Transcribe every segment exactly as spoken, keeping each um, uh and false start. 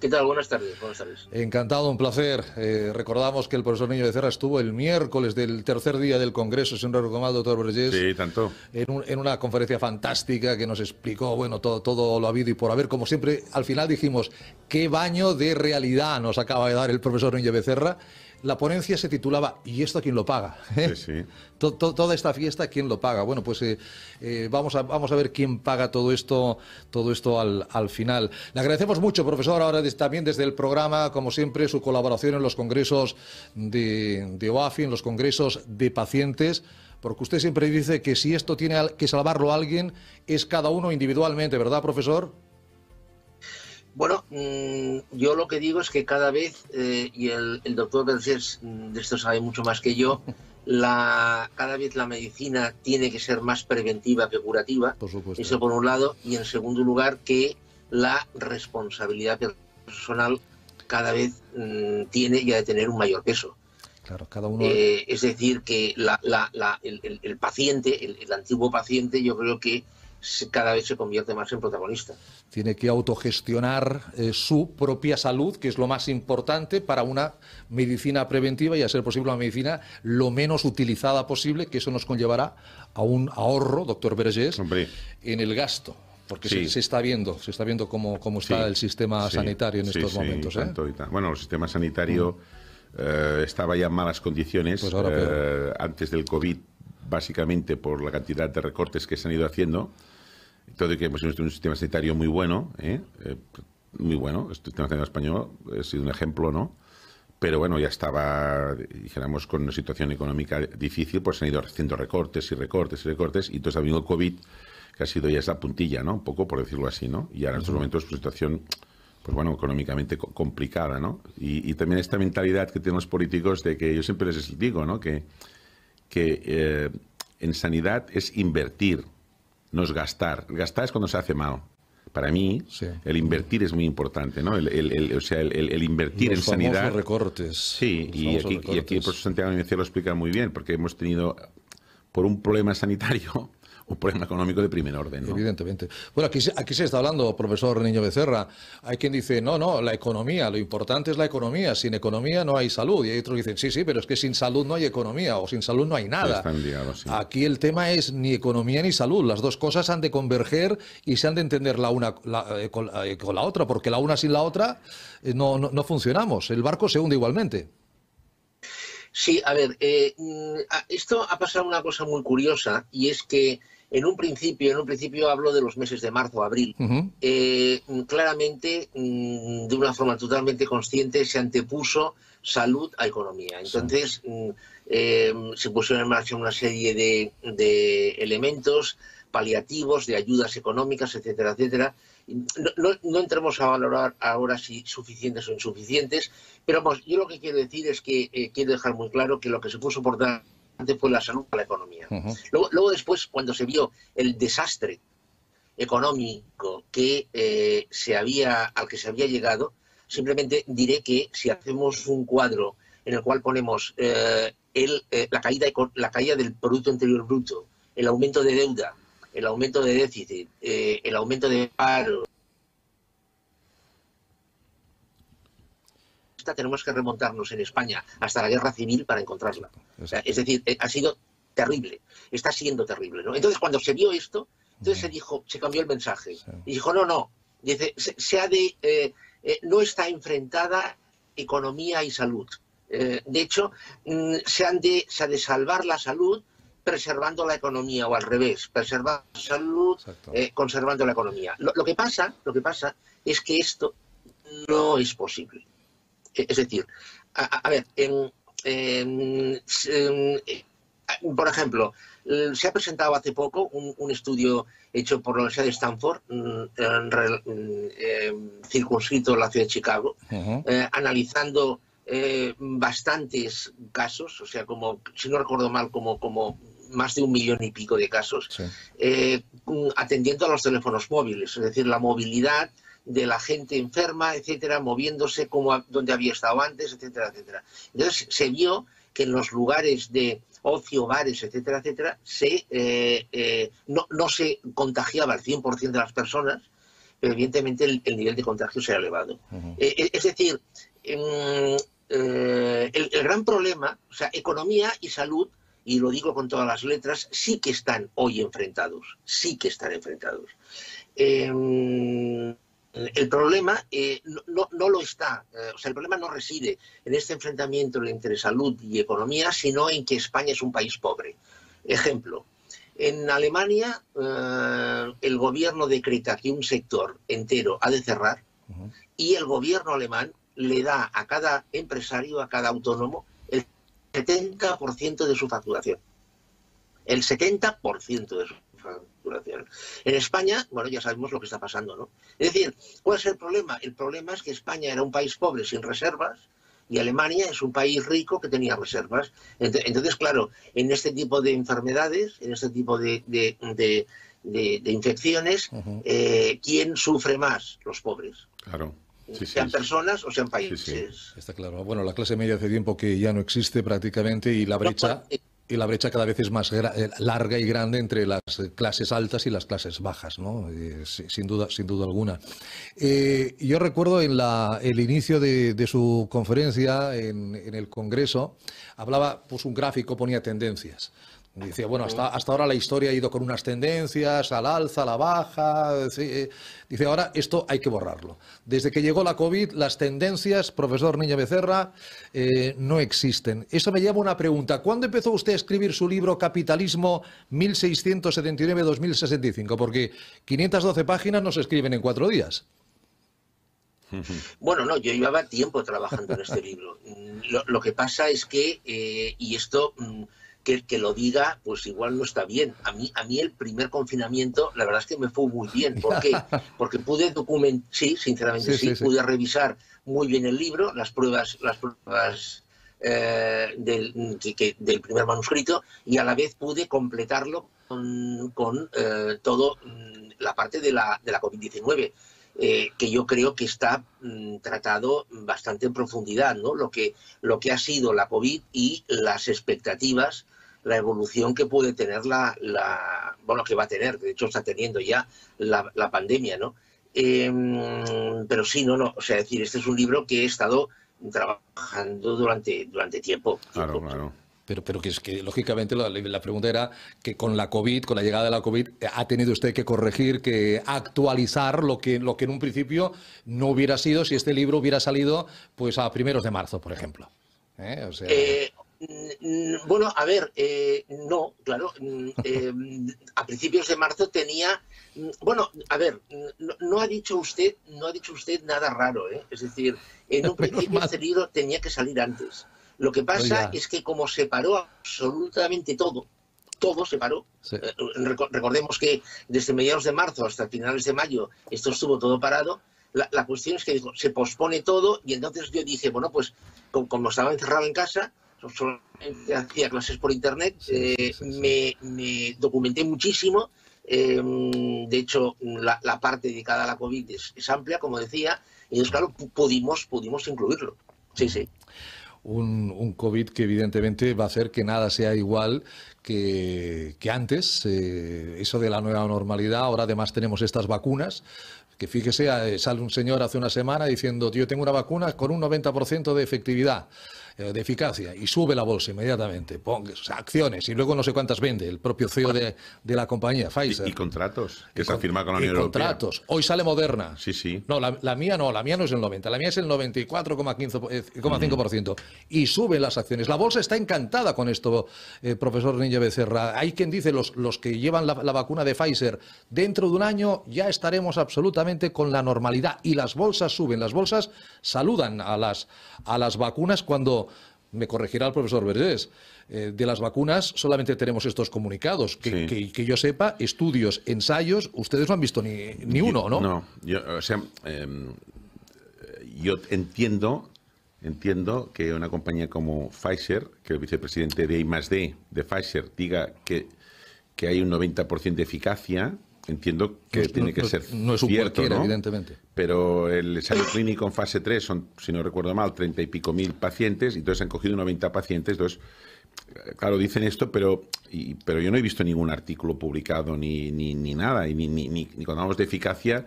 ¿Qué tal? Buenas tardes. Buenas tardes. Encantado, un placer. Eh, recordamos que el profesor Niño Becerra estuvo el miércoles del tercer día del Congreso, si no recuerdo mal, doctor Bergés. Sí, tanto. En, un, en una conferencia fantástica que nos explicó, bueno, todo, todo lo habido y por haber. Como siempre, al final dijimos, qué baño de realidad nos acaba de dar el profesor Niño Becerra. La ponencia se titulaba ¿y esto quién lo paga? ¿Eh? Sí, sí. To, to, toda esta fiesta, ¿quién lo paga? Bueno, pues eh, eh, vamos, a, vamos a ver quién paga todo esto, todo esto al, al final. Le agradecemos mucho, profesor, ahora des, también desde el programa, como siempre, su colaboración en los congresos de, de O A F I, en los congresos de pacientes, porque usted siempre dice que si esto tiene que salvarlo a alguien, es cada uno individualmente, ¿verdad, profesor? Bueno, yo lo que digo es que cada vez, eh, y el, el doctor Garcés de esto sabe mucho más que yo, la, cada vez la medicina tiene que ser más preventiva que curativa, por supuesto. Eso por un lado, y en segundo lugar que la responsabilidad personal cada vez mmm, tiene y ha de tener un mayor peso. Claro, cada uno... eh, es decir, que la, la, la, el, el, el paciente, el, el antiguo paciente, yo creo que cada vez se convierte más en protagonista. Tiene que autogestionar eh, su propia salud, que es lo más importante para una medicina preventiva y, a ser posible, una medicina lo menos utilizada posible, que eso nos conllevará a un ahorro, doctor Bergés, Hombre. en el gasto, porque sí. se, se está viendo, se está viendo cómo, cómo está sí. el sistema sí. sanitario en sí, estos sí, momentos. ¿eh? Tanto y tanto. Bueno, el sistema sanitario mm. eh, estaba ya en malas condiciones pues eh, antes del COVID, básicamente por la cantidad de recortes que se han ido haciendo. Todo que hemos tenido un sistema sanitario muy bueno, ¿eh? Eh, muy bueno, el sistema sanitario español ha sido un ejemplo, ¿no? Pero bueno, ya estaba, dijéramos, con una situación económica difícil, pues han ido haciendo recortes y recortes y recortes, y entonces ha venido el COVID, que ha sido ya es la puntilla, ¿no? Un poco, por decirlo así, ¿no? Y ahora en estos momentos es una situación, pues bueno, económicamente complicada, ¿no? Y, y también esta mentalidad que tienen los políticos de que yo siempre les digo, ¿no? Que, que eh, en sanidad es invertir. No es gastar. Gastar es cuando se hace mal. Para mí, sí. el invertir es muy importante, ¿no? El, el, el, o sea, el, el, el invertir los en sanidad... Los recortes. Sí, los y, aquí, recortes. y aquí el profesor Santiago Niño Becerra lo explica muy bien, porque hemos tenido, por un problema sanitario, un problema económico de primer orden, ¿no? Evidentemente. Bueno, aquí, aquí se está hablando, profesor Niño Becerra. Hay quien dice, no, no, la economía, lo importante es la economía. Sin economía no hay salud. Y hay otros que dicen, sí, sí, pero es que sin salud no hay economía o sin salud no hay nada. Están liados, sí. Aquí el tema es ni economía ni salud. Las dos cosas han de converger y se han de entender la una la, eh, con, eh, con la otra, porque la una sin la otra eh, no, no, no funcionamos. El barco se hunde igualmente. Sí, a ver, eh, esto ha pasado una cosa muy curiosa y es que En un principio, en un principio hablo de los meses de marzo, abril, uh-huh. eh, claramente, mmm, de una forma totalmente consciente, se antepuso salud a economía. Entonces, sí. eh, se pusieron en marcha una serie de, de elementos paliativos, de ayudas económicas, etcétera, etcétera. No, no, no entremos a valorar ahora si suficientes o insuficientes, pero pues, yo lo que quiero decir es que eh, quiero dejar muy claro que lo que se puso por dar fue la salud para la economía. Uh-huh. luego, luego después, cuando se vio el desastre económico que, eh, se había, al que se había llegado, simplemente diré que si hacemos un cuadro en el cual ponemos eh, el, eh, la, caída, la caída del Producto Interior Bruto, el aumento de deuda, el aumento de déficit, eh, el aumento de paro, tenemos que remontarnos en España hasta la guerra civil para encontrarla. O sea, es decir, ha sido terrible, está siendo terrible, ¿no? Entonces, cuando se vio esto, entonces se dijo, se cambió el mensaje. Y dijo, no, no, dice, se, se ha de, eh, eh, no está enfrentada economía y salud. Eh, de hecho, mm, se, han de, se ha de salvar la salud preservando la economía, o al revés, preservar la salud eh, conservando la economía. Lo, lo, que pasa, lo que pasa es que esto no es posible. Es decir, a, a ver, en, en, en, en, por ejemplo, se ha presentado hace poco un, un estudio hecho por la Universidad de Stanford, en, en, en, circunscrito en la ciudad de Chicago, uh-huh. eh, analizando eh, bastantes casos, o sea, como, si no recuerdo mal, como, como más de un millón y pico de casos, sí. eh, atendiendo a los teléfonos móviles, es decir, la movilidad de la gente enferma, etcétera, moviéndose como a, donde había estado antes, etcétera, etcétera. Entonces se vio que en los lugares de ocio, bares, etcétera, etcétera, se, eh, eh, no, no se contagiaba el cien por ciento de las personas, pero evidentemente el, el nivel de contagio será elevado. Uh-huh. eh, es decir, eh, eh, el, el gran problema, o sea, economía y salud, y lo digo con todas las letras, sí que están hoy enfrentados, sí que están enfrentados. Eh, el problema eh, no, no lo está, eh, o sea, el problema no reside en este enfrentamiento entre salud y economía, sino en que España es un país pobre. Ejemplo, en Alemania eh, el gobierno decreta que un sector entero ha de cerrar uh-huh. y el gobierno alemán le da a cada empresario, a cada autónomo, el setenta por ciento de su facturación. El setenta por ciento de su facturación. En España, bueno, ya sabemos lo que está pasando, ¿no? Es decir, ¿cuál es el problema? El problema es que España era un país pobre sin reservas y Alemania es un país rico que tenía reservas. Entonces, claro, en este tipo de enfermedades, en este tipo de, de, de, de, de infecciones, uh-huh. eh, ¿quién sufre más? Los pobres. Claro. Sí, sean sí, personas sí. o sean países. Sí, sí. Está claro. Bueno, la clase media hace tiempo que ya no existe prácticamente y la brecha y la brecha cada vez es más larga y grande entre las clases altas y las clases bajas, ¿no? Eh, sin duda, sin duda alguna. Eh, yo recuerdo en la, el inicio de, de su conferencia en, en el Congreso, hablaba, puso un gráfico, ponía tendencias. Decía, bueno, hasta, hasta ahora la historia ha ido con unas tendencias, al alza, a la baja. Sí. Dice, ahora esto hay que borrarlo. Desde que llegó la COVID, las tendencias, profesor Niño Becerra, eh, no existen. Eso me lleva a una pregunta. ¿Cuándo empezó usted a escribir su libro Capitalismo mil seiscientos setenta y nueve a dos mil sesenta y cinco? Porque quinientas doce páginas no se escriben en cuatro días. Bueno, no, yo llevaba tiempo trabajando en este libro. Lo, lo que pasa es que, eh, y esto... que el que lo diga, pues igual no está bien. A mí, a mí el primer confinamiento, la verdad es que me fue muy bien. ¿Por qué? Porque pude documentar, sí, sinceramente sí, sí, sí, sí, pude revisar muy bien el libro, las pruebas, las pruebas eh, del, que, del primer manuscrito, y a la vez pude completarlo con, con eh, todo la parte de la, de la COVID diecinueve. Eh, que yo creo que está mm, tratado bastante en profundidad, ¿no? Lo que, lo que ha sido la COVID y las expectativas, la evolución que puede tener la, la bueno, que va a tener, de hecho está teniendo ya la, la pandemia, ¿no? Eh, pero sí, no, no, o sea, es decir, este es un libro que he estado trabajando durante, durante tiempo. Claro, tiempo. Claro. Pero, pero que es que, lógicamente, la, la pregunta era que con la COVID, con la llegada de la COVID, ha tenido usted que corregir, que actualizar lo que, lo que en un principio no hubiera sido si este libro hubiera salido pues a primeros de marzo, por ejemplo. ¿Eh? O sea... eh, bueno, a ver, eh, no, claro. Eh, a principios de marzo tenía... Bueno, a ver, no, no ha dicho usted no ha dicho usted nada raro, ¿eh? Es decir, en un principio este libro tenía que salir antes. Lo que pasa Oiga. es que como se paró absolutamente todo, todo se paró. Sí. Recordemos que desde mediados de marzo hasta finales de mayo esto estuvo todo parado. La, la cuestión es que se pospone todo y entonces yo dije, bueno, pues como estaba encerrado en casa, solamente hacía clases por internet, sí, eh, sí, sí. Me, me documenté muchísimo. Eh, de hecho, la, la parte dedicada a la COVID es, es amplia, como decía, y entonces, claro, pudimos, pudimos incluirlo. Sí, sí. Un, un COVID que evidentemente va a hacer que nada sea igual que, que antes, eh, eso de la nueva normalidad. Ahora además tenemos estas vacunas, que fíjese, sale un señor hace una semana diciendo, yo tengo una vacuna con un noventa por ciento de efectividad, de eficacia, y sube la bolsa inmediatamente, ponga, o sea, acciones, y luego no sé cuántas vende, el propio C E O de, de la compañía, Pfizer. Y, y contratos, que y se con, firma con la Unión Europea. contratos, hoy sale Moderna. Sí, sí. No, la, la mía no, la mía no es el noventa, la mía es el noventa y cuatro coma cinco por ciento, y suben las acciones. La bolsa está encantada con esto, eh, profesor Niño Becerra. Hay quien dice, los, los que llevan la, la vacuna de Pfizer, dentro de un año ya estaremos absolutamente con la normalidad, y las bolsas suben, las bolsas saludan a las, a las vacunas cuando, me corregirá el profesor Bergés, eh, de las vacunas solamente tenemos estos comunicados, que, sí. que, que yo sepa, estudios, ensayos, ustedes no han visto ni, ni uno, ¿no? No, yo, o sea, eh, yo entiendo, entiendo que una compañía como Pfizer, que el vicepresidente de I más D de Pfizer diga que, que hay un noventa por ciento de eficacia. Entiendo que no, tiene que no, ser no es un cierto, ¿no? Evidentemente. Pero el ensayo clínico en fase tres son, si no recuerdo mal, treinta y pico mil pacientes, y entonces han cogido noventa pacientes. Entonces, claro, dicen esto, pero y, pero yo no he visto ningún artículo publicado ni, ni, ni nada. Y ni, ni, ni, ni cuando hablamos de eficacia,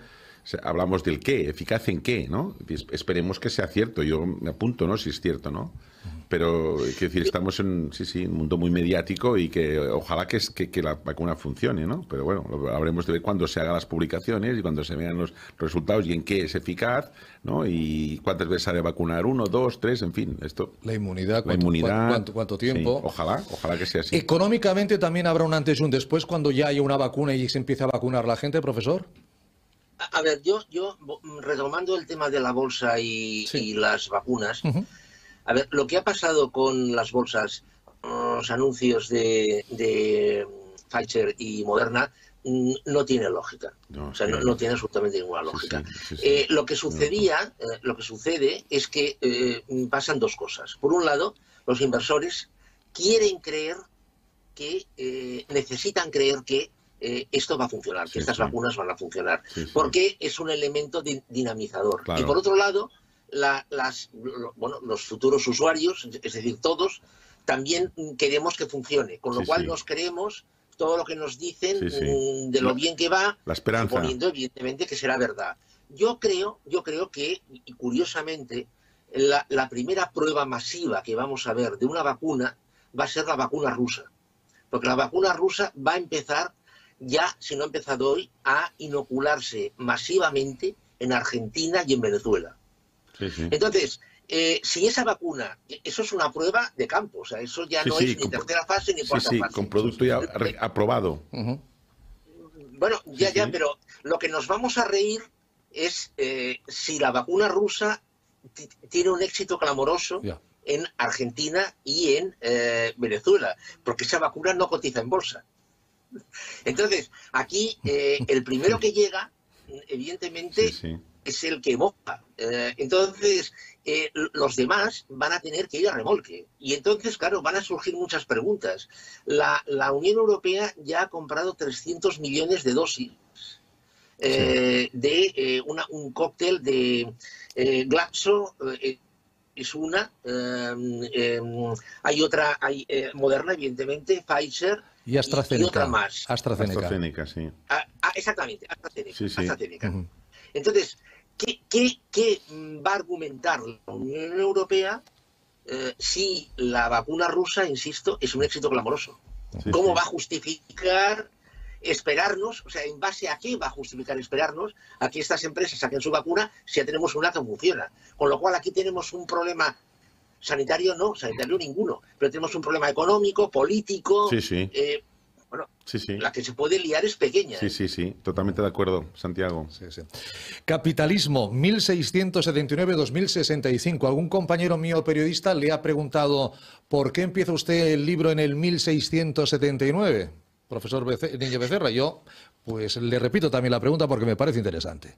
hablamos del qué, eficaz en qué, ¿no? Esperemos que sea cierto, yo me apunto, ¿no?, si es cierto, ¿no? Pero, quiero decir, estamos en sí, sí, un mundo muy mediático y que ojalá que, que, que la vacuna funcione, ¿no? Pero bueno, lo habremos de ver cuando se hagan las publicaciones y cuando se vean los resultados y en qué es eficaz, ¿no? Y cuántas veces ha de vacunar, uno, dos, tres, en fin, esto. La inmunidad, la inmunidad ¿cuánto, cuánto, cuánto tiempo? Sí, ojalá, ojalá que sea así. ¿Económicamente también habrá un antes y un después cuando ya haya una vacuna y se empieza a vacunar la gente, profesor? A ver, yo, yo retomando el tema de la bolsa y, sí. y las vacunas, uh-huh. a ver, lo que ha pasado con las bolsas, los anuncios de, de Pfizer y Moderna, no tiene lógica. No, o sea, no, no tiene absolutamente ninguna lógica. Sí, sí, sí, sí. Eh, lo que sucedía, eh, lo que sucede es que eh, pasan dos cosas. Por un lado, los inversores quieren creer que, eh, necesitan creer que Eh, esto va a funcionar, sí, que estas sí. vacunas van a funcionar, sí, sí. porque es un elemento din dinamizador. Claro. Y por otro lado, la, las, lo, bueno, los futuros usuarios, es decir, todos, también queremos que funcione, con lo sí, cual sí. nos creemos todo lo que nos dicen sí, sí. de lo bien que va, la esperanza, suponiendo evidentemente que será verdad. Yo creo, yo creo que, y curiosamente, la, la primera prueba masiva que vamos a ver de una vacuna va a ser la vacuna rusa, porque la vacuna rusa va a empezar ya, si no ha empezado hoy, a inocularse masivamente en Argentina y en Venezuela. Sí, sí. Entonces, eh, si esa vacuna, eso es una prueba de campo, o sea, eso ya sí, no sí, es ni tercera fase ni cuarta sí, sí, fase. Con producto ya aprobado. Uh-huh. Bueno, ya, sí, ya, sí. pero lo que nos vamos a reír es eh, si la vacuna rusa tiene un éxito clamoroso yeah. en Argentina y en eh, Venezuela, porque esa vacuna no cotiza en bolsa. Entonces, aquí eh, el primero que llega, evidentemente, sí, sí. es el que moja. Eh, entonces, eh, los demás van a tener que ir a remolque. Y entonces, claro, van a surgir muchas preguntas. La, la Unión Europea ya ha comprado trescientos millones de dosis eh, sí. de eh, una, un cóctel de eh, Glaxo. Eh, Es una, eh, eh, hay otra, hay eh, Moderna, evidentemente, Pfizer y, AstraZeneca, y otra más. AstraZeneca. AstraZeneca, sí. Ah, ah, exactamente, AstraZeneca. Sí, sí. AstraZeneca. Uh-huh. Entonces, ¿qué, qué, ¿qué va a argumentar la Unión Europea eh, si la vacuna rusa, insisto, es un éxito clamoroso? Sí, ¿Cómo sí. va a justificar esperarnos? O sea, ¿en base a qué va a justificar esperarnos a que estas empresas saquen su vacuna si ya tenemos una que funciona? Con lo cual aquí tenemos un problema sanitario, no, sanitario ninguno, pero tenemos un problema económico, político. Sí, sí. Eh, bueno, sí, sí. la que se puede liar es pequeña. Sí, ¿eh? sí, sí, totalmente de acuerdo, Santiago. Sí, sí. Capitalismo mil seiscientos setenta y nueve a dos mil sesenta y cinco. Algún compañero mío periodista le ha preguntado ¿por qué empieza usted el libro en el mil seiscientos setenta y nueve? Profesor Niño Becerra, yo pues le repito también la pregunta porque me parece interesante.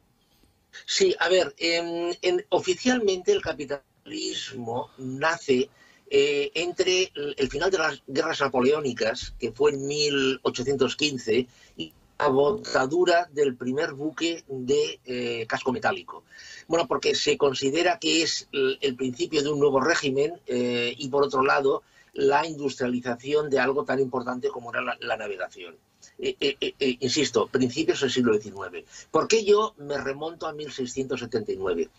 Sí, a ver, en, en, oficialmente el capitalismo nace eh, entre el, el final de las guerras napoleónicas, que fue en mil ochocientos quince, y la botadura del primer buque de eh, casco metálico. Bueno, porque se considera que es el, el principio de un nuevo régimen eh, y, por otro lado, la industrialización de algo tan importante como era la, la navegación. Eh, eh, eh, insisto, principios del siglo diecinueve. ¿Por qué yo me remonto a mil seiscientos setenta y nueve?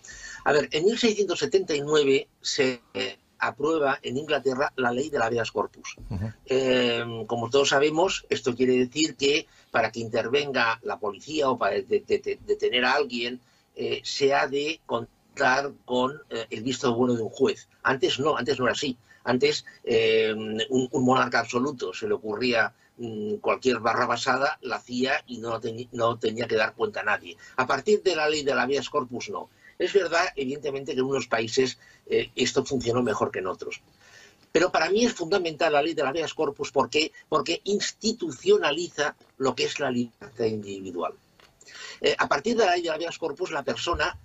A ver, en mil seiscientos setenta y nueve se eh, aprueba en Inglaterra la ley del Habeas Corpus. Uh-huh. eh, como todos sabemos, esto quiere decir que para que intervenga la policía o para detener a alguien, eh, se ha de contar con eh, el visto bueno de un juez. Antes no, antes no era así. Antes, eh, un, un monarca absoluto se le ocurría mmm, cualquier barra basada, la hacía y no, te, no tenía que dar cuenta a nadie. A partir de la ley de la habeas corpus, no. Es verdad, evidentemente, que en unos países eh, esto funcionó mejor que en otros. Pero para mí es fundamental la ley de la habeas corpus porque, porque institucionaliza lo que es la libertad individual. Eh, a partir de la ley de la habeas corpus, la persona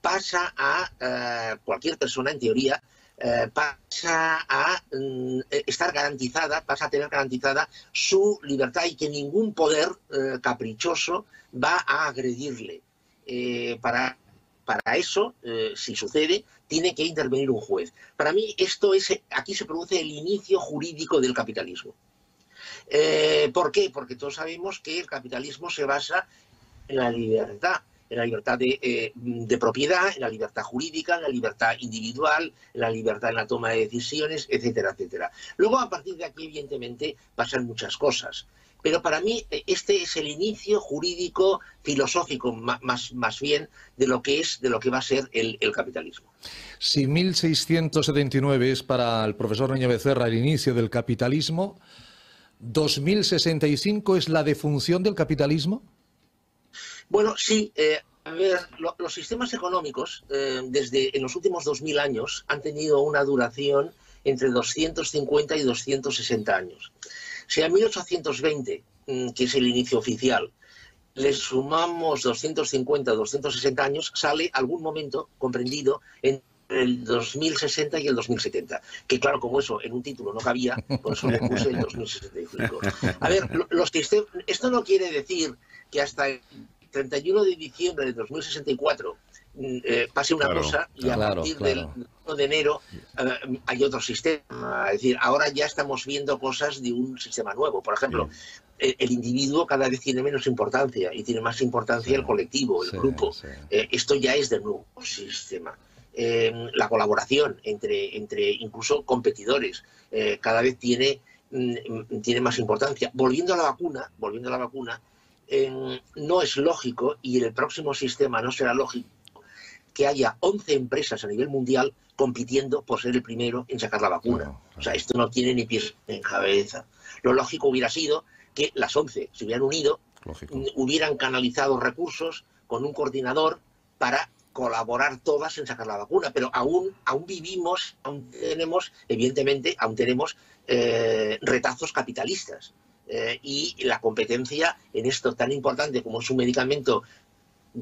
pasa a, eh, cualquier persona en teoría, Eh, pasa a mm, estar garantizada, pasa a tener garantizada su libertad y que ningún poder eh, caprichoso va a agredirle. Eh, para, para eso, eh, si sucede, tiene que intervenir un juez. Para mí, esto es, aquí se produce el inicio jurídico del capitalismo. Eh, ¿Por qué? Porque todos sabemos que el capitalismo se basa en la libertad en la libertad de, eh, de propiedad, en la libertad jurídica, en la libertad individual, en la libertad en la toma de decisiones, etcétera, etcétera. Luego, a partir de aquí, evidentemente, pasan muchas cosas. Pero para mí este es el inicio jurídico, filosófico más, más bien, de lo que es, de lo que va a ser el, el capitalismo. Si mil seiscientos setenta y nueve es para el profesor Niño Becerra el inicio del capitalismo, ¿dos mil sesenta y cinco es la defunción del capitalismo? Bueno, sí. Eh, a ver, lo, los sistemas económicos eh, desde en los últimos dos mil años han tenido una duración entre doscientos cincuenta y doscientos sesenta años. Si a mil ochocientos veinte, que es el inicio oficial, le sumamos doscientos cincuenta, doscientos sesenta años, sale algún momento comprendido entre el dos mil sesenta y el dos mil setenta. Que claro, como eso en un título no cabía, por eso le puse el dos mil sesenta y cinco. A ver, los que estén, esto no quiere decir que hasta el treinta y uno de diciembre de dos mil sesenta y cuatro eh, pase una claro, cosa y a claro, partir claro. del uno de enero eh, hay otro sistema. Es decir, ahora ya estamos viendo cosas de un sistema nuevo. Por ejemplo, sí. el, el individuo cada vez tiene menos importancia y tiene más importancia sí. el colectivo, el sí, grupo. Sí. Eh, esto ya es del nuevo sistema. Eh, la colaboración entre, entre incluso competidores eh, cada vez tiene, mm, tiene más importancia. Volviendo a la vacuna, volviendo a la vacuna, Eh, no es lógico, y en el próximo sistema no será lógico, que haya once empresas a nivel mundial compitiendo por ser el primero en sacar la vacuna. Bueno, claro. O sea, esto no tiene ni pies en cabeza. Lo lógico hubiera sido que las once se hubieran unido, lógico. hubieran canalizado recursos con un coordinador para colaborar todas en sacar la vacuna, pero aún aún vivimos, aún tenemos, evidentemente, aún tenemos eh, retazos capitalistas. Eh, y la competencia en esto tan importante como es un medicamento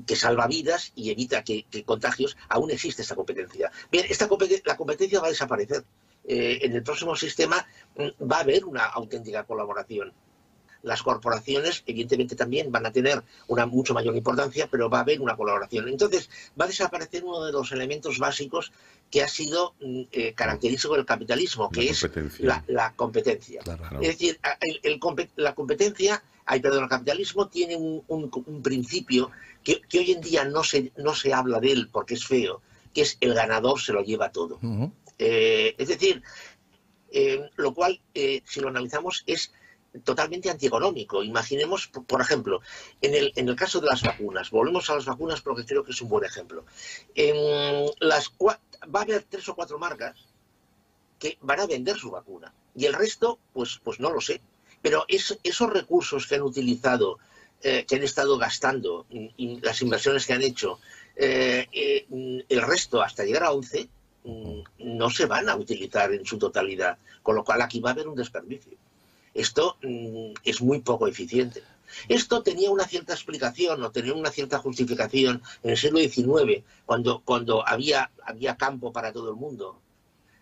que salva vidas y evita que, que contagios, aún existe esta competencia. Bien, esta compet- la competencia va a desaparecer. Eh, en el próximo sistema va a haber una auténtica colaboración. Las corporaciones, evidentemente, también van a tener una mucho mayor importancia, pero va a haber una colaboración. Entonces, va a desaparecer uno de los elementos básicos que ha sido eh, característico del capitalismo, que es la, la competencia. Claro, claro. Es decir, el, el, la competencia, ay, perdón, el capitalismo tiene un, un, un principio que, que hoy en día no se, no se habla de él porque es feo, que es el ganador se lo lleva todo. Uh-huh. eh, es decir, eh, lo cual, eh, si lo analizamos, es totalmente antieconómico. Imaginemos, por ejemplo, en el, en el caso de las vacunas, volvemos a las vacunas porque creo que es un buen ejemplo. En las cua- va a haber tres o cuatro marcas que van a vender su vacuna y el resto, pues, pues no lo sé. Pero es, esos recursos que han utilizado, eh, que han estado gastando, y, y las inversiones que han hecho, eh, eh, el resto hasta llegar a once, no se van a utilizar en su totalidad, con lo cual aquí va a haber un desperdicio. Esto mm, es muy poco eficiente. Esto tenía una cierta explicación o tenía una cierta justificación en el siglo diecinueve, cuando, cuando había, había campo para todo el mundo,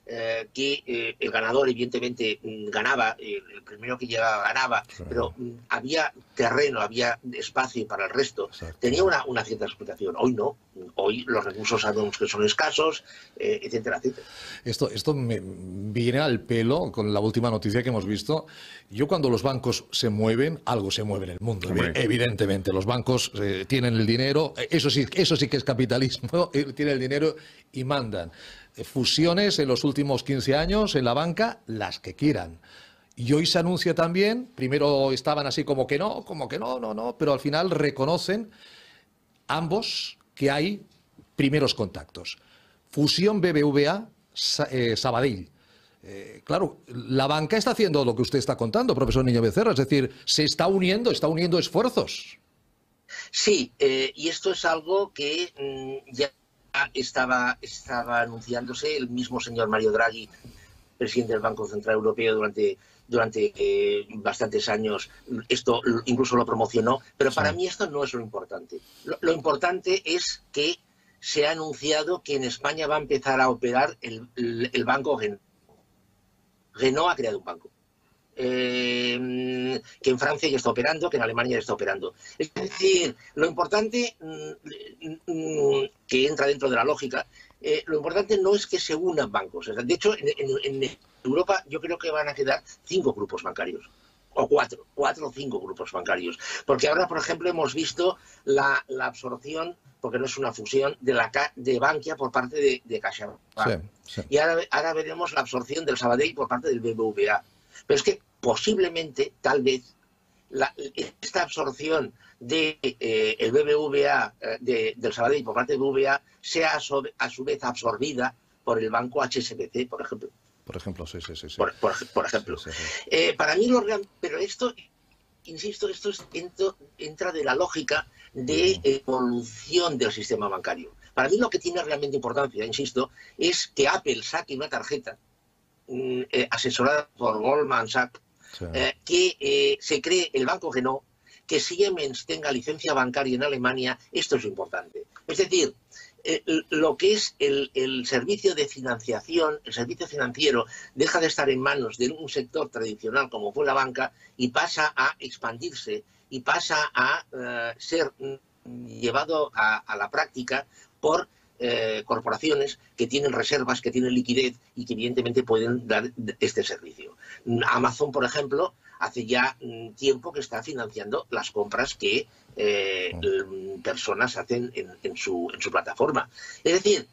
eh, que eh, el ganador evidentemente ganaba, eh, el primero que llegaba ganaba, claro. pero mm, había terreno, había espacio para el resto. Exacto. Tenía una, una cierta explicación. Hoy no. Hoy los recursos sabemos que son escasos, eh, etcétera, etcétera. Esto, esto me viene al pelo con la última noticia que hemos visto. Yo cuando los bancos se mueven, algo se mueve en el mundo. Hombre. Evidentemente, los bancos eh, tienen el dinero, eso sí, eso sí que es capitalismo, tienen el dinero y mandan. Fusiones en los últimos quince años en la banca, las que quieran. Y hoy se anuncia también, primero estaban así como que no, como que no, no, no, pero al final reconocen ambos que hay primeros contactos. Fusión B B V A, eh, Sabadell. Eh, claro, la banca está haciendo lo que usted está contando, profesor Niño Becerra, es decir, se está uniendo, está uniendo esfuerzos. Sí, eh, y esto es algo que mmm, ya estaba, estaba anunciándose el mismo señor Mario Draghi, presidente del Banco Central Europeo, durante, durante eh, bastantes años. Esto incluso lo promocionó, pero para sí. mí esto no es lo importante. Lo, lo importante es que se ha anunciado que en España va a empezar a operar el, el, el Banco Central. Renault ha creado un banco, eh, que en Francia ya está operando, que en Alemania ya está operando. Es decir, lo importante, mm, que entra dentro de la lógica, eh, lo importante no es que se unan bancos. De hecho, en, en, en Europa yo creo que van a quedar cinco grupos bancarios. o cuatro, cuatro o cinco grupos bancarios. Porque ahora, por ejemplo, hemos visto la, la absorción, porque no es una fusión, de la de Bankia por parte de, de CaixaBank. Sí, sí. Y ahora, ahora veremos la absorción del Sabadell por parte del B B V A. Pero es que posiblemente, tal vez, la, esta absorción de eh, el B B V A, eh, de, del Sabadell por parte del B B V A, sea a su, a su vez absorbida por el banco H S B C, por ejemplo. Por ejemplo, sí, sí, sí. sí. Por, por, por ejemplo. Sí, sí, sí. Eh, para mí, lo real, pero esto, insisto, esto es, entro, entra de la lógica de evolución del sistema bancario. Para mí lo que tiene realmente importancia, insisto, es que Apple saque una tarjeta eh, asesorada por Goldman Sachs, sí. eh, que eh, se cree el banco que no, que Siemens tenga licencia bancaria en Alemania. Esto es importante. Es decir, eh, lo que es el, el servicio de financiación, el servicio financiero, deja de estar en manos de un sector tradicional como fue la banca y pasa a expandirse y pasa a eh, ser llevado a, a la práctica por eh, corporaciones que tienen reservas, que tienen liquidez y que evidentemente pueden dar este servicio. Amazon, por ejemplo, hace ya tiempo que está financiando las compras que eh, personas hacen en, en, su, en su plataforma. Es decir,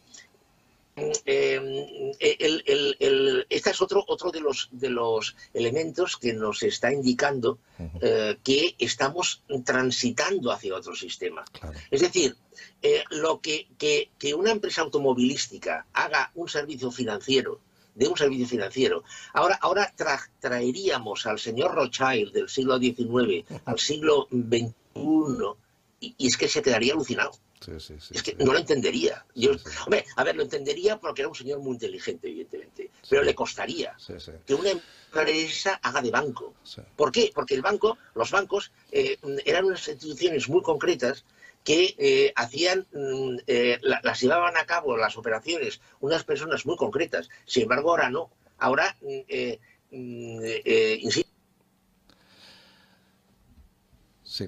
eh, el, el, el, este es otro, otro de, los, de los elementos que nos está indicando eh, que estamos transitando hacia otro sistema. Claro. Es decir, eh, lo que, que, que una empresa automovilística haga un servicio financiero de un servicio financiero. Ahora, ahora tra traeríamos al señor Rothschild del siglo diecinueve al siglo veintiuno y, y es que se quedaría alucinado. Sí, sí, sí, es que sí. No lo entendería. Yo, sí, sí. Hombre, a ver, lo entendería porque era un señor muy inteligente, evidentemente, sí. Pero le costaría sí, sí. que una empresa haga de banco. Sí. ¿Por qué? Porque el banco, los bancos eh, eran unas instituciones muy concretas que eh, hacían, eh, la, las llevaban a cabo las operaciones unas personas muy concretas. Sin embargo, ahora no. Ahora, eh, eh, eh, insisto, sí.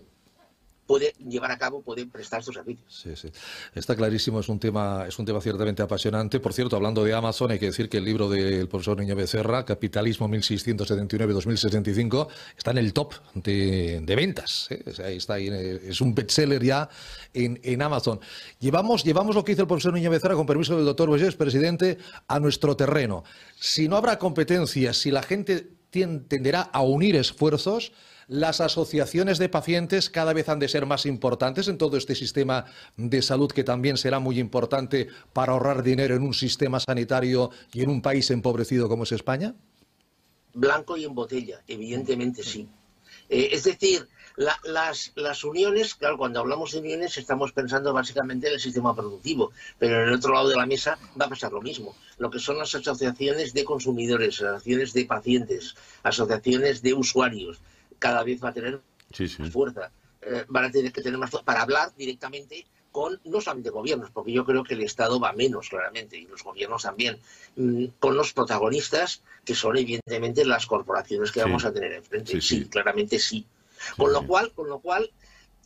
puede llevar a cabo, puede prestar sus servicios. Sí, sí. Está clarísimo, es un tema, es un tema ciertamente apasionante. Por cierto, hablando de Amazon, hay que decir que el libro del profesor Niño Becerra, Capitalismo mil seiscientos setenta y nueve a dos mil sesenta y cinco, está en el top de, de ventas. ¿eh? O sea, está ahí, es un bestseller ya en, en Amazon. Llevamos, llevamos lo que hizo el profesor Niño Becerra, con permiso del doctor Bergés, presidente, a nuestro terreno. Si no habrá competencia, si la gente tenderá a unir esfuerzos, las asociaciones de pacientes cada vez han de ser más importantes en todo este sistema de salud, que también será muy importante para ahorrar dinero en un sistema sanitario y en un país empobrecido como es España? Blanco y en botella, evidentemente sí. Eh, es decir, la, las, las uniones, claro, cuando hablamos de uniones estamos pensando básicamente en el sistema productivo, pero en el otro lado de la mesa va a pasar lo mismo. Lo que son las asociaciones de consumidores, asociaciones de pacientes, asociaciones de usuarios, cada vez va a tener sí, sí. más fuerza, eh, van a tener que tener más fuerza para hablar directamente con, no solamente gobiernos, porque yo creo que el Estado va menos, claramente, y los gobiernos también, mmm, con los protagonistas, que son evidentemente las corporaciones que sí. vamos a tener enfrente. Sí, sí, sí. claramente sí. sí con, lo sí. Cual, con lo cual,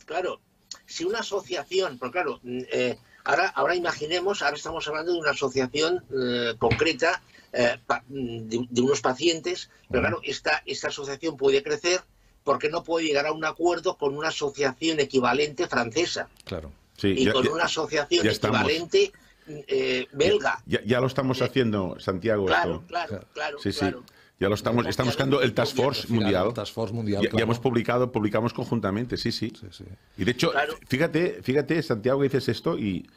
claro, si una asociación, porque claro, eh, ahora, ahora imaginemos, ahora estamos hablando de una asociación eh, concreta eh, pa, de, de unos pacientes, pero claro, esta, esta asociación puede crecer, porque no puede llegar a un acuerdo con una asociación equivalente francesa. Claro. Sí, y ya, con ya, una asociación equivalente eh, belga. Ya, ya lo estamos eh, haciendo, Santiago. Claro, esto. claro, claro. Sí, claro. sí. Ya lo estamos, estamos buscando el Task Force Mundial. El Task Force Mundial, ya, claro. ya hemos publicado, publicamos conjuntamente, sí, sí. sí, sí. Y de hecho, claro. fíjate, fíjate, Santiago, dices esto y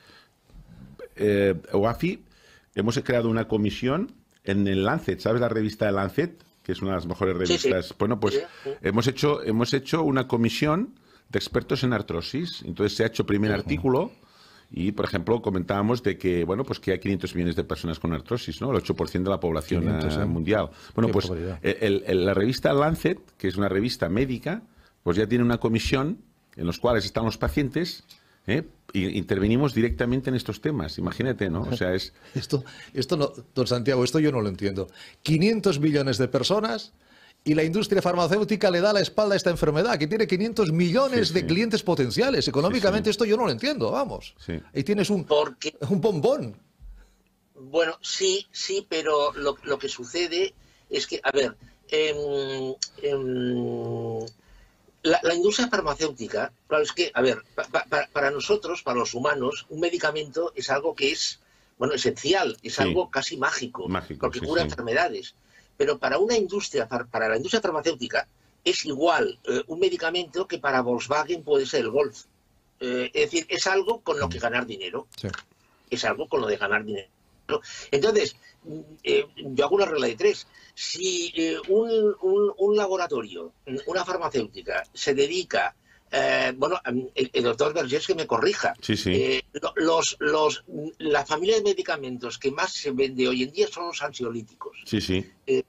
eh, O A F I, hemos creado una comisión en el Lancet, ¿sabes la revista de Lancet? Que es una de las mejores revistas. Sí, sí. Bueno, pues sí, sí. hemos hecho hemos hecho una comisión de expertos en artrosis. Entonces se ha hecho primer Ajá. artículo y, por ejemplo, comentábamos de que bueno, pues que hay quinientos millones de personas con artrosis, ¿no? El ocho por ciento de la población quinientos, ¿eh? mundial. Bueno, Qué pues el, el, la revista Lancet, que es una revista médica, pues ya tiene una comisión en los cuales están los pacientes. ¿Eh? Y intervenimos directamente en estos temas, imagínate, ¿no? O sea, es... Esto, esto no, don Santiago, esto yo no lo entiendo. quinientos millones de personas y la industria farmacéutica le da la espalda a esta enfermedad, que tiene quinientos millones sí, de sí. clientes potenciales. Económicamente sí, sí. esto yo no lo entiendo, vamos. Sí. Ahí tienes un, Porque... un bombón. Bueno, sí, sí, pero lo, lo que sucede es que, a ver, eh, eh, la, la industria farmacéutica, claro, es que, a ver, pa, pa, para nosotros, para los humanos, un medicamento es algo que es, bueno, esencial, es sí. algo casi mágico, mágico porque sí, cura sí. enfermedades. Pero para una industria, para, para la industria farmacéutica, es igual eh, un medicamento que para Volkswagen puede ser el Golf. Eh, es decir, es algo con lo que ganar dinero. Sí. Es algo con lo de ganar dinero. Entonces, eh, yo hago una regla de tres. Si eh, un, un, un laboratorio, una farmacéutica, se dedica... Eh, bueno, el, el doctor Bergés que me corrija. Sí, sí. Eh, los, los, la familia de medicamentos que más se vende hoy en día son los ansiolíticos. Sí, sí. Eh,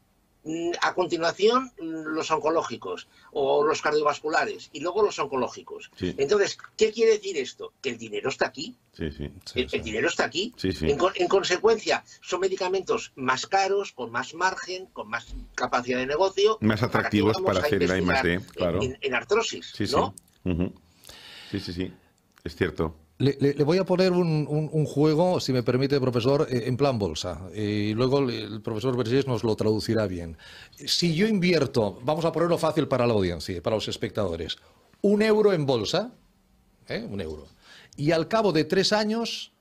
a continuación, los oncológicos o los cardiovasculares y luego los oncológicos. Sí. Entonces, ¿qué quiere decir esto? Que el dinero está aquí. Sí, sí, sí, el, sí. el dinero está aquí. Sí, sí. En, en consecuencia, son medicamentos más caros, con más margen, con más capacidad de negocio. Más atractivos para, para hacer la I más D, claro. En, en, en artrosis, sí, ¿no? Sí. Uh-huh. Sí, sí, sí, es cierto. Le, le, le voy a poner un, un, un juego, si me permite, profesor, en plan bolsa. Y luego el profesor Bergés nos lo traducirá bien. Si yo invierto, vamos a ponerlo fácil para la audiencia, para los espectadores, un euro en bolsa, ¿eh? un euro, y al cabo de tres años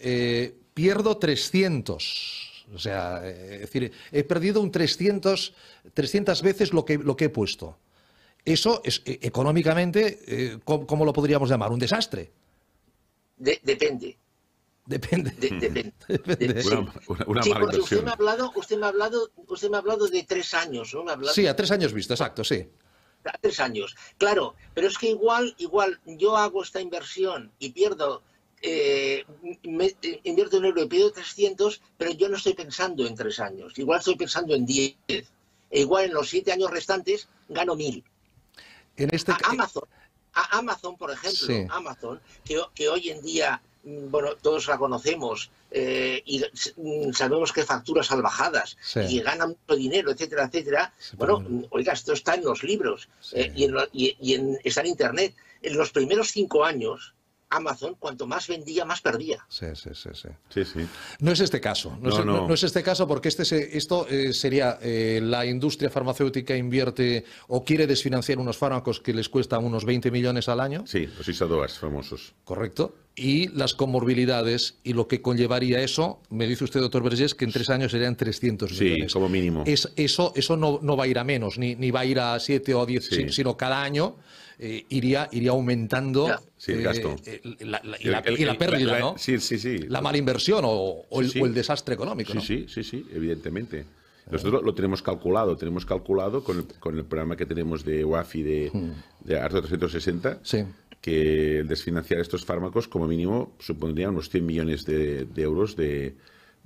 eh, pierdo trescientos. O sea, eh, es decir, he perdido un trescientas veces lo que, lo que he puesto. Eso es eh, económicamente, eh, ¿cómo, ¿cómo lo podríamos llamar? ¿Un desastre? De, depende. Depende. De, depende. depende. Una, una, una sí, mala porque usted me, ha hablado, usted, me ha hablado, usted me ha hablado de tres años, ¿no? Me ha hablado... Sí, a tres años visto, exacto, sí. A tres años, claro. Pero es que igual, igual yo hago esta inversión y pierdo... Eh, me, eh, invierto en euro y pierdo trescientos, pero yo no estoy pensando en tres años. Igual estoy pensando en diez. E igual en los siete años restantes gano mil. En este... a Amazon, a Amazon, por ejemplo, sí. Amazon, que, que hoy en día, bueno, todos la conocemos eh, y sabemos que factura salvajadas sí. y gana mucho dinero, etcétera, etcétera. Sí, bueno, pero... oiga, esto está en los libros sí. eh, y, en lo, y, y en, está en Internet. En los primeros cinco años... Amazon, cuanto más vendía, más perdía. Sí, sí, sí, sí. sí, sí. No es este caso. No, no, es, no. No, no es este caso porque este se, esto eh, sería eh, la industria farmacéutica invierte o quiere desfinanciar unos fármacos que les cuestan unos veinte millones al año. Sí, los I S A dos famosos. Correcto. Y las comorbilidades y lo que conllevaría eso, me dice usted, doctor Bergés, que en tres años serían trescientos millones. Sí, como mínimo. Es, eso eso no, no va a ir a menos, ni, ni va a ir a siete o diez, sí. sino cada año... Eh, iría, iría aumentando sí, el gasto. Eh, la, la, y, la, y la pérdida, ¿no? Sí, sí, sí. La malinversión o, o, sí, sí. o el desastre económico, ¿no? Sí, sí, sí, evidentemente. Nosotros lo tenemos calculado, tenemos calculado con el, con el programa que tenemos de U A F I de, hmm. de ARTO trescientos sesenta, sí. que desfinanciar estos fármacos como mínimo supondría unos cien millones de, de euros de,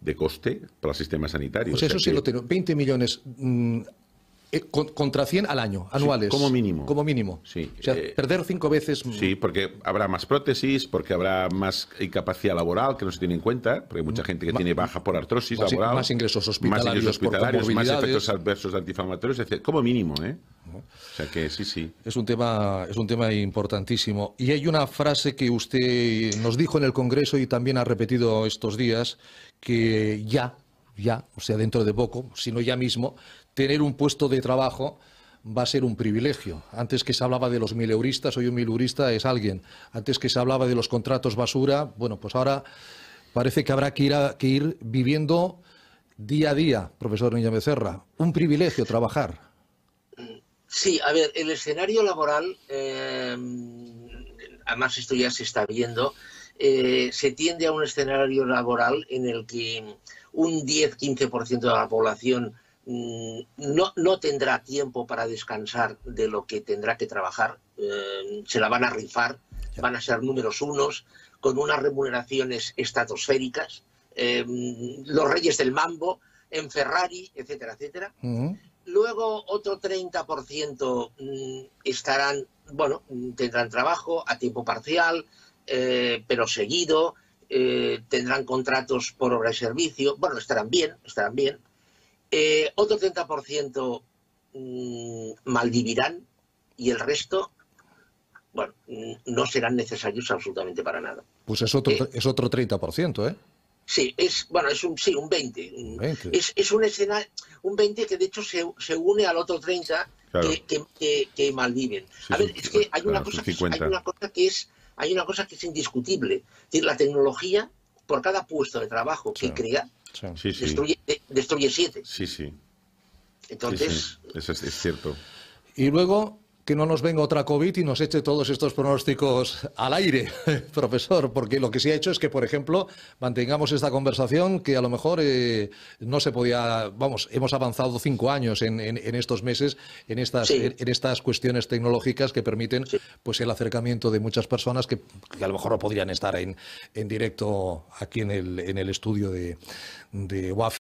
de coste para el sistema sanitario. Pues o sea, eso sí que... lo tengo, veinte millones... Mmm, contra cien al año, anuales. Sí, como mínimo. Como mínimo. Sí. O sea, eh, perder cinco veces... Sí, porque habrá más prótesis, porque habrá más incapacidad laboral que no se tiene en cuenta, porque hay mucha gente que más, tiene baja por artrosis más, laboral. Más ingresos hospitalarios, más, ingresos hospitalarios, más efectos adversos antiinflamatorios, etcétera. Como mínimo, ¿eh? O sea que sí, sí. Es un tema, es un tema importantísimo. Y hay una frase que usted nos dijo en el Congreso y también ha repetido estos días, que ya, ya, o sea, dentro de poco, sino ya mismo... Tener un puesto de trabajo va a ser un privilegio. Antes que se hablaba de los mileuristas, hoy un mileurista es alguien. Antes que se hablaba de los contratos basura, bueno, pues ahora parece que habrá que ir, a, que ir viviendo día a día, profesor Niño Becerra. Un privilegio trabajar. Sí, a ver, el escenario laboral, eh, además esto ya se está viendo, eh, se tiende a un escenario laboral en el que un diez a quince por ciento de la población... No, no tendrá tiempo para descansar de lo que tendrá que trabajar, eh, se la van a rifar, van a ser números unos, con unas remuneraciones estratosféricas, eh, los reyes del mambo, en Ferrari, etcétera, etcétera. Uh-huh. Luego otro treinta por ciento estarán, bueno, tendrán trabajo a tiempo parcial, eh, pero seguido, eh, tendrán contratos por obra y servicio, bueno, estarán bien, estarán bien. Eh, otro treinta por ciento mmm, malvivirán y el resto, bueno, no serán necesarios absolutamente para nada. Pues es otro, eh, es otro treinta por ciento, ¿eh? Sí, es, bueno, es un, sí, un veinte. veinte. Es, es un escenario, un veinte que de hecho se, se une al otro treinta, claro, que, que, que, que malviven. Sí, a ver, es que hay una, claro, cosa que es, hay una cosa que es, hay una cosa que es indiscutible. Es decir, la tecnología, por cada puesto de trabajo que, claro, crea, sí, sí, destruye, de, destruye siete. Sí, sí. Entonces... Sí, sí. Eso es, es cierto. Y luego... que no nos venga otra COVID y nos eche todos estos pronósticos al aire, profesor, porque lo que sí ha hecho es que, por ejemplo, mantengamos esta conversación que a lo mejor eh, no se podía... Vamos, hemos avanzado cinco años en, en, en estos meses, en estas, sí, en, en estas cuestiones tecnológicas que permiten, sí, pues el acercamiento de muchas personas que, que a lo mejor no podrían estar en, en directo aquí en el, en el estudio de, de U A F I.